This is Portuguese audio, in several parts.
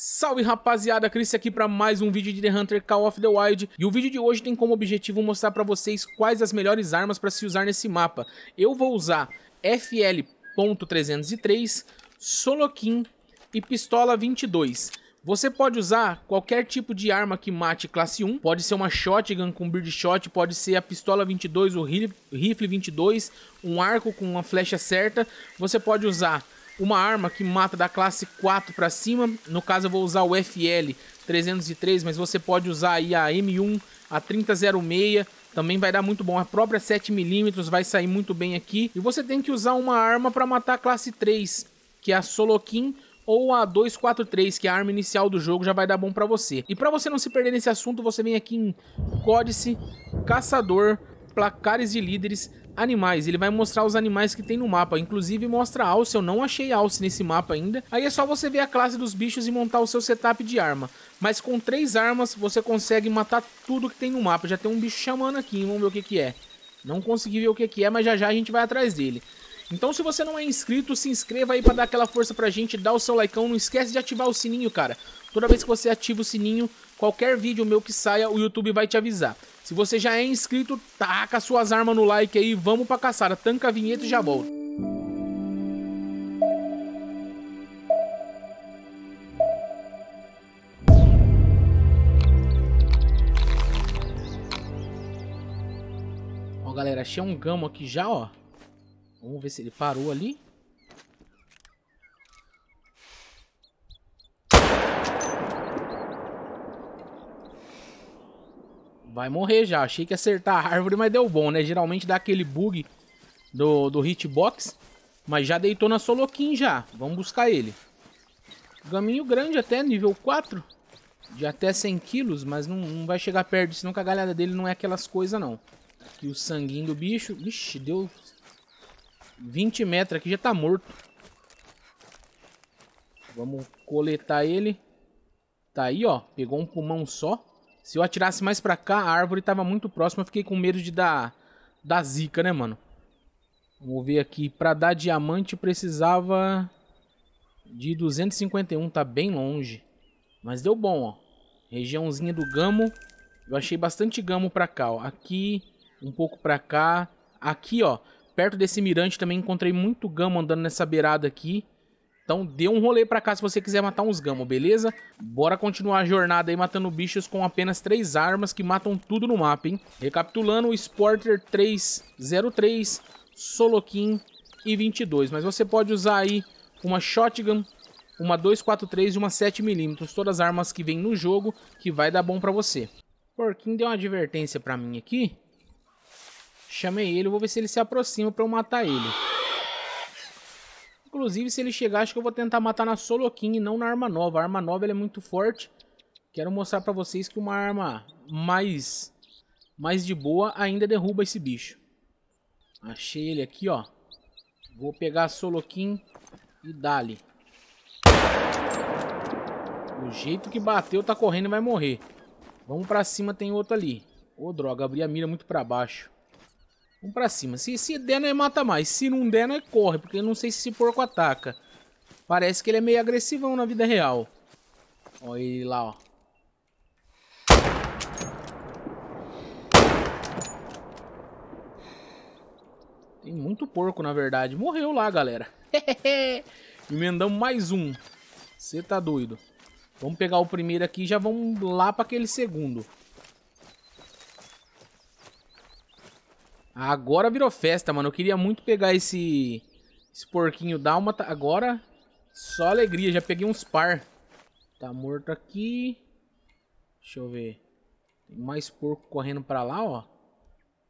Salve rapaziada, Chris aqui para mais um vídeo de The Hunter Call of the Wild. E o vídeo de hoje tem como objetivo mostrar para vocês quais as melhores armas para se usar nesse mapa. Eu vou usar FL-303, Solokhin e pistola 22. Você pode usar qualquer tipo de arma que mate classe 1, pode ser uma shotgun com birdshot, pode ser a pistola 22, o rifle 22, um arco com uma flecha certa. Você pode usar uma arma que mata da classe 4 para cima, no caso eu vou usar o FL-303, mas você pode usar aí a M1, a 3006, também vai dar muito bom, a própria 7mm vai sair muito bem aqui. E você tem que usar uma arma para matar a classe 3, que é a Solokhin, ou a 243, que é a arma inicial do jogo, já vai dar bom para você. E para você não se perder nesse assunto, você vem aqui em Códice, Caçador, Placares de Líderes, Animais. Ele vai mostrar os animais que tem no mapa, inclusive mostra alce, eu não achei alce nesse mapa ainda. Aí é só você ver a classe dos bichos e montar o seu setup de arma. Mas com 3 armas você consegue matar tudo que tem no mapa. Já tem um bicho chamando aqui, hein? Vamos ver o que que é. Não consegui ver o que que é, mas já já a gente vai atrás dele. Então se você não é inscrito, se inscreva aí pra dar aquela força pra gente, dá o seu likeão, não esquece de ativar o sininho, cara. Toda vez que você ativa o sininho, qualquer vídeo meu que saia, o YouTube vai te avisar. Se você já é inscrito, taca suas armas no like aí, vamos pra caçada, tanca a vinheta e já volta. Ó galera, achei um gamo aqui já, ó. Vamos ver se ele parou ali. Vai morrer já. Achei que ia acertar a árvore, mas deu bom, né? Geralmente dá aquele bug do hitbox. Mas já deitou na Solokhin já. Vamos buscar ele. Gaminho grande até, nível 4. De até 100 quilos, mas não vai chegar perto, senão que a galhada dele não é aquelas coisas, não. Aqui o sanguinho do bicho. Ixi, deu 20 metros aqui, já tá morto. Vamos coletar ele. Tá aí, ó. Pegou um pulmão só. Se eu atirasse mais pra cá, a árvore tava muito próxima. Eu fiquei com medo de dar zica, né, mano? Vamos ver aqui. Pra dar diamante, precisava de 251. Tá bem longe. Mas deu bom, ó. Regiãozinha do gamo. Eu achei bastante gamo pra cá, ó. Aqui, um pouco pra cá. Aqui, ó. Perto desse mirante também encontrei muito gamo andando nessa beirada aqui. Então dê um rolê pra cá se você quiser matar uns gamo, beleza? Bora continuar a jornada aí matando bichos com apenas 3 armas que matam tudo no mapa, hein? Recapitulando, o Sporter 303, Solokhin e 22. Mas você pode usar aí uma shotgun, uma 243 e uma 7mm. Todas as armas que vem no jogo que vai dar bom pra você. Porquinho deu uma advertência pra mim aqui. Chamei ele, vou ver se ele se aproxima pra eu matar ele. Inclusive, se ele chegar, acho que eu vou tentar matar na Solokhin e não na arma nova. A arma nova ela é muito forte. Quero mostrar pra vocês que uma arma mais de boa ainda derruba esse bicho. Achei ele aqui, ó. Vou pegar a Solokhin e dá-lhe. O jeito que bateu, tá correndo e vai morrer. Vamos pra cima, tem outro ali. Ô, droga, abri a mira muito pra baixo. Vamos pra cima. Se der, nós mata mais. Se não der, nós corre. Porque eu não sei se esse porco ataca. Parece que ele é meio agressivão na vida real. Olha ele lá, ó. Tem muito porco, na verdade. Morreu lá, galera. Emendamos mais um. Você tá doido. Vamos pegar o primeiro aqui e já vamos lá pra aquele segundo. Agora virou festa, mano. Eu queria muito pegar esse porquinho dálmata. Agora, só alegria. Já peguei uns par. Tá morto aqui. Deixa eu ver. Tem mais porco correndo pra lá, ó.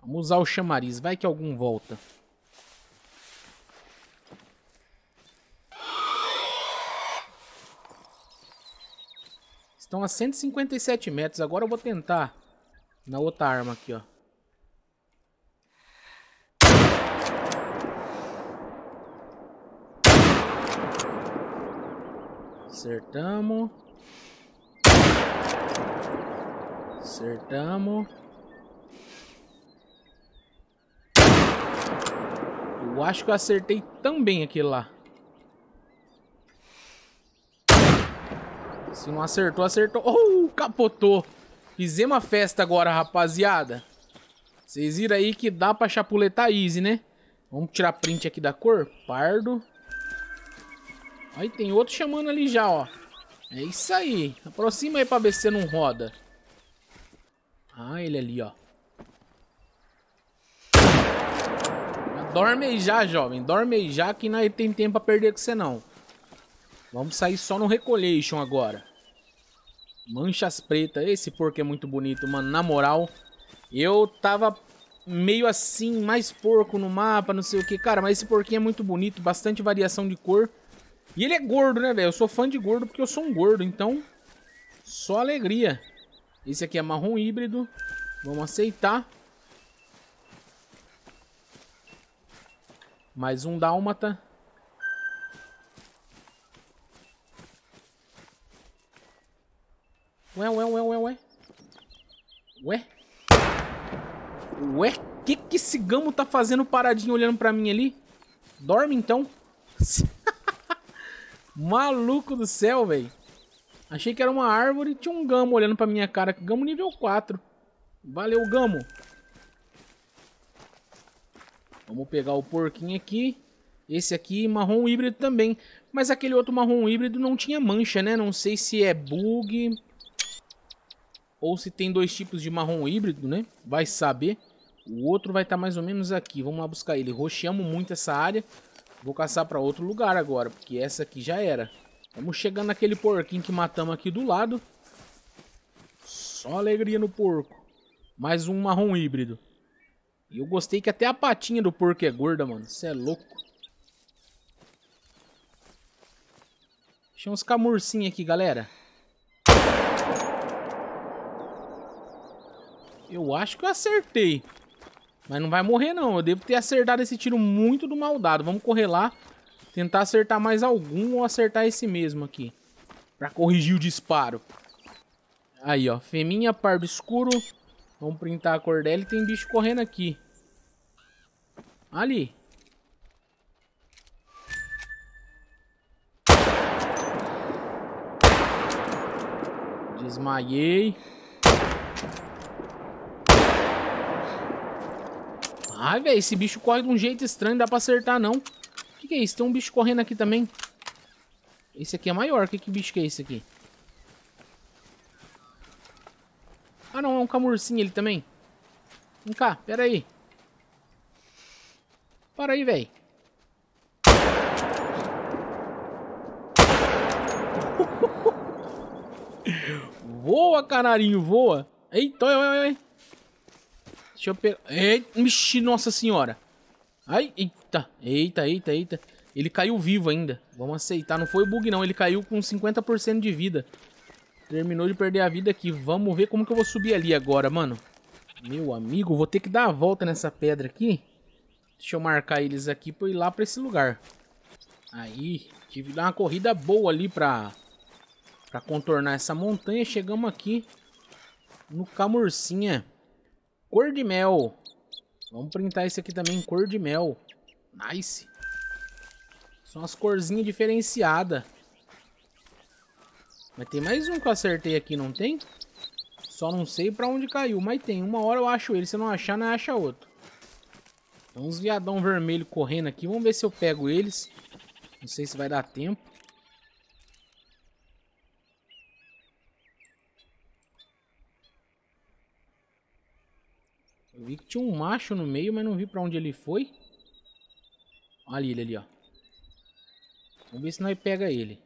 Vamos usar o chamariz. Vai que algum volta. Estão a 157 metros. Agora eu vou tentar na outra arma aqui, ó. Acertamos. Acertamos. Eu acho que eu acertei também aquele lá. Se não acertou, acertou. Oh, capotou. Fizemos a festa agora, rapaziada. Vocês viram aí que dá pra chapuletar easy, né? Vamos tirar print aqui da cor. Pardo. Aí tem outro chamando ali já, ó. É isso aí. Aproxima aí pra ver se não roda. Ah, ele ali, ó. Dorme aí já, jovem. Dorme aí já que não tem tempo pra perder com você, não. Vamos sair só no Recolation agora. Manchas pretas. Esse porco é muito bonito, mano. Na moral, eu tava meio assim, mais porco no mapa, não sei o que. Cara, mas esse porquinho é muito bonito. Bastante variação de cor. E ele é gordo, né, velho? Eu sou fã de gordo porque eu sou um gordo. Então, só alegria. Esse aqui é marrom híbrido. Vamos aceitar. Mais um dálmata. Ué, que esse gamo tá fazendo paradinho olhando pra mim ali? Dorme então. Maluco do céu, velho. Achei que era uma árvore e tinha um gamo olhando pra minha cara. Gamo nível 4. Valeu, gamo. Vamos pegar o porquinho aqui. Esse aqui, marrom híbrido também. Mas aquele outro marrom híbrido não tinha mancha, né? Não sei se é bug ou se tem dois tipos de marrom híbrido, né? Vai saber. O outro vai estar mais ou menos aqui. Vamos lá buscar ele. Roxeamos muito essa área. Vou caçar pra outro lugar agora, porque essa aqui já era. Vamos chegando naquele porquinho que matamos aqui do lado. Só alegria no porco. Mais um marrom híbrido. E eu gostei que até a patinha do porco é gorda, mano. Isso é louco. Deixa uns camurcinhos aqui, galera. Eu acho que eu acertei. Mas não vai morrer, não. Eu devo ter acertado esse tiro muito do mal dado. Vamos correr lá. Tentar acertar mais algum ou acertar esse mesmo aqui. Pra corrigir o disparo. Aí, ó. Feminha, pardo escuro. Vamos printar a cor dela e tem bicho correndo aqui. Ali. Desmaiei. Ai, velho, esse bicho corre de um jeito estranho, não dá pra acertar, não. O que é isso? Tem um bicho correndo aqui também. Esse aqui é maior. Que bicho que é esse aqui? Ah, não, é um camurcinho ele também. Vem cá, pera aí. Para aí, velho. Voa, canarinho, voa. Eita, oi. Deixa eu pegar. Eita, mexi, nossa senhora. Ai, eita. Ele caiu vivo ainda. Vamos aceitar, não foi bug não, ele caiu com 50% de vida. Terminou de perder a vida aqui. Vamos ver como que eu vou subir ali agora, mano. Meu amigo, vou ter que dar a volta nessa pedra aqui. Deixa eu marcar eles aqui pra eu ir lá pra esse lugar. Aí, tive que dar uma corrida boa ali pra contornar essa montanha. Chegamos aqui no camurcinha. Cor de mel. Vamos printar esse aqui também, cor de mel. Nice. São as corzinhas diferenciadas. Mas tem mais um que eu acertei aqui, não tem? Só não sei pra onde caiu, mas tem. Uma hora eu acho ele. Se eu não achar, não acha outro. Tem uns viadão vermelho correndo aqui. Vamos ver se eu pego eles. Não sei se vai dar tempo. Eu vi que tinha um macho no meio, mas não vi pra onde ele foi. Olha ele ali, ó. Vamos ver se nós pega ele.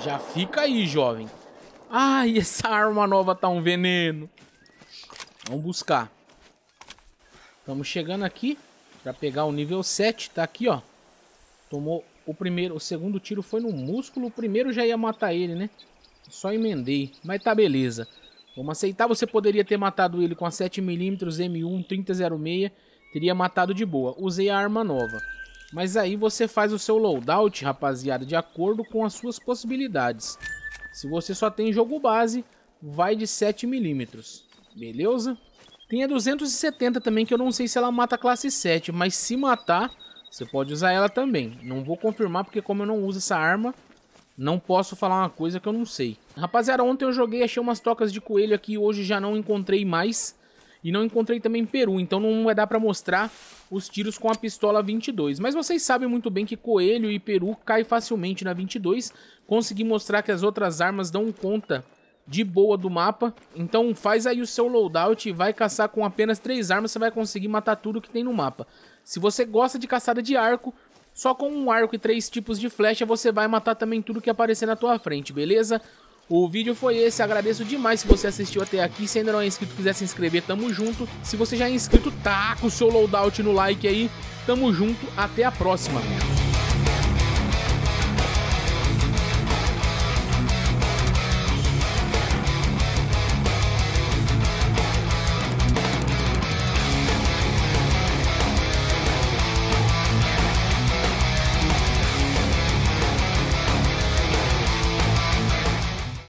Já fica aí, jovem. Ai, essa arma nova tá um veneno. Vamos buscar. Estamos chegando aqui pra pegar o nível 7. Tá aqui, ó. Tomou o primeiro. O segundo tiro foi no músculo. O primeiro já ia matar ele, né? Só emendei. Mas tá beleza. Vamos aceitar. Você poderia ter matado ele com a 7mm, M1, 3006. Teria matado de boa. Usei a arma nova. Mas aí você faz o seu loadout, rapaziada, de acordo com as suas possibilidades. Se você só tem jogo base, vai de 7mm. Beleza? Tem a 270 também, que eu não sei se ela mata a classe 7, mas se matar, você pode usar ela também. Não vou confirmar, porque como eu não uso essa arma, não posso falar uma coisa que eu não sei. Rapaziada, ontem eu joguei, achei umas tocas de coelho aqui, hoje já não encontrei mais. E não encontrei também peru, então não vai dar pra mostrar os tiros com a pistola 22. Mas vocês sabem muito bem que coelho e peru caem facilmente na 22. Consegui mostrar que as outras armas dão conta de boa do mapa. Então faz aí o seu loadout e vai caçar com apenas 3 armas, você vai conseguir matar tudo que tem no mapa. Se você gosta de caçada de arco, só com um arco e 3 tipos de flecha você vai matar também tudo que aparecer na tua frente, beleza? O vídeo foi esse, agradeço demais se você assistiu até aqui, se ainda não é inscrito quiser se inscrever, tamo junto. Se você já é inscrito, taca o seu loadout no like aí, tamo junto, até a próxima.